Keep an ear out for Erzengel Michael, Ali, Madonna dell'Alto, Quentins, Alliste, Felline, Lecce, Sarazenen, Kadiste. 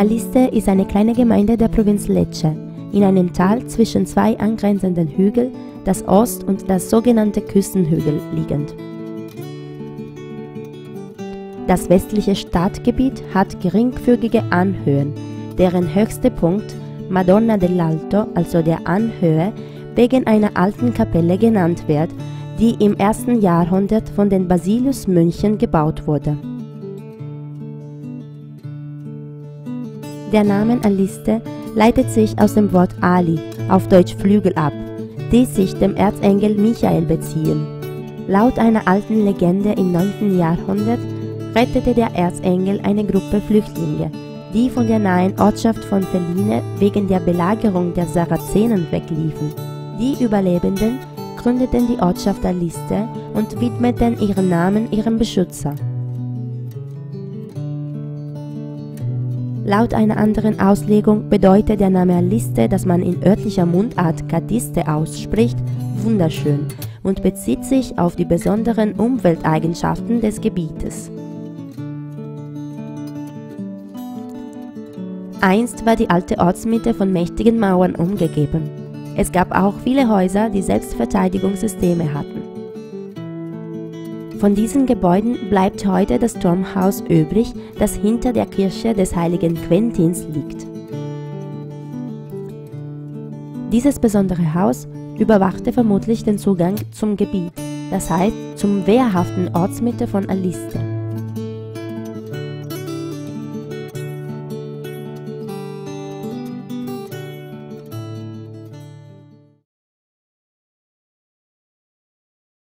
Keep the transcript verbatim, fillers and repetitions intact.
Alliste ist eine kleine Gemeinde der Provinz Lecce, in einem Tal zwischen zwei angrenzenden Hügeln, das Ost- und das sogenannte Küstenhügel liegend. Das westliche Stadtgebiet hat geringfügige Anhöhen, deren höchster Punkt Madonna dell'Alto, also der Anhöhe, wegen einer alten Kapelle genannt wird, die im ersten Jahrhundert von den Basilius-Mönchen gebaut wurde. Der Name Alliste leitet sich aus dem Wort Ali, auf Deutsch Flügel, ab, die sich dem Erzengel Michael beziehen. Laut einer alten Legende im neunten Jahrhundert rettete der Erzengel eine Gruppe Flüchtlinge, die von der nahen Ortschaft von Felline wegen der Belagerung der Sarazenen wegliefen. Die Überlebenden gründeten die Ortschaft Alliste und widmeten ihren Namen ihrem Beschützer. Laut einer anderen Auslegung bedeutet der Name Alliste, dass man in örtlicher Mundart Kadiste ausspricht, wunderschön, und bezieht sich auf die besonderen Umwelteigenschaften des Gebietes. Einst war die alte Ortsmitte von mächtigen Mauern umgegeben. Es gab auch viele Häuser, die Selbstverteidigungssysteme hatten. Von diesen Gebäuden bleibt heute das Turmhaus übrig, das hinter der Kirche des heiligen Quentins liegt. Dieses besondere Haus überwachte vermutlich den Zugang zum Gebiet, das heißt zum wehrhaften Ortsmitte von Alliste.